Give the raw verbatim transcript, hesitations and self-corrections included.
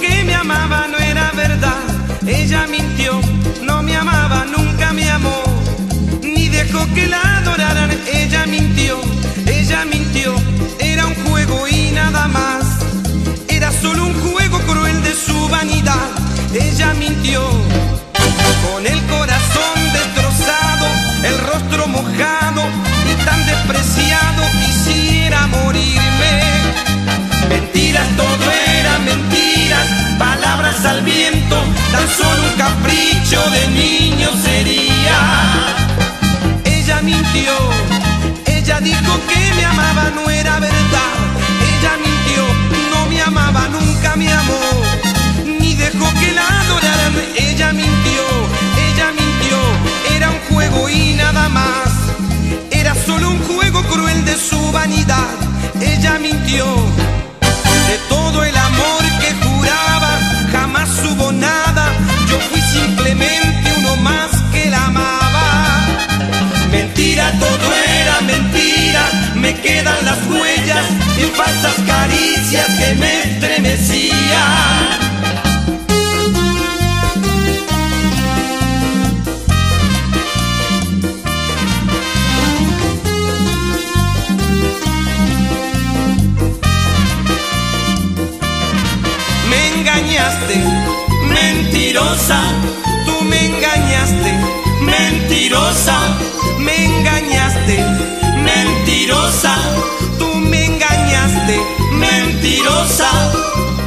que me amaba no era verdad. Ella mintió, no me amaba, nunca me amó, ni dejó que la adoraran. Ella mintió, ella mintió, era un juego y nada más. Era solo un juego cruel de su vanidad. Ella mintió, con el corazón destrozado, el rostro mojado y tan despreciado, quisiera morirme. Mentiras, todo era mentiras, palabras al viento, tan solo un capricho de niño sería. Ella mintió, ella dijo que me amaba, no era verdad. Ella mintió, no me amaba, nunca me amó, ni dejó que la adoraran. Ella mintió, ella mintió, era un juego y nada más. Era solo un juego cruel de su vanidad. Ella mintió. De todo el amor que juraba, jamás hubo nada. Yo fui simplemente uno más que la amaba. Mentira, todo era mentira. Me quedan las huellas y falsas caricias que me estremecían. Mentirosa, tú me engañaste. Mentirosa, me engañaste. Mentirosa, tú me engañaste. Mentirosa.